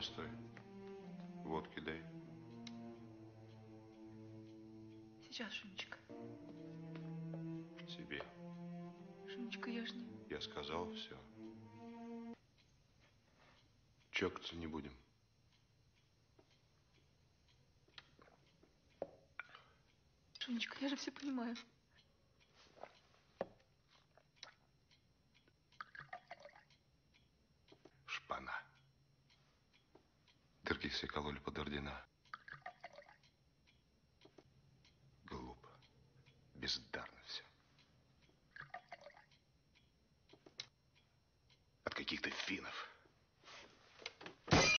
постой. Водки дай. Сейчас, Шунечка. Себе. Шунечка, я ж не... Я сказал все. Чокаться не будем. Шунечка, я же все понимаю. Шпана. Дырки все кололи под ордена. Глупо. Бездарно все. От каких-то финнов.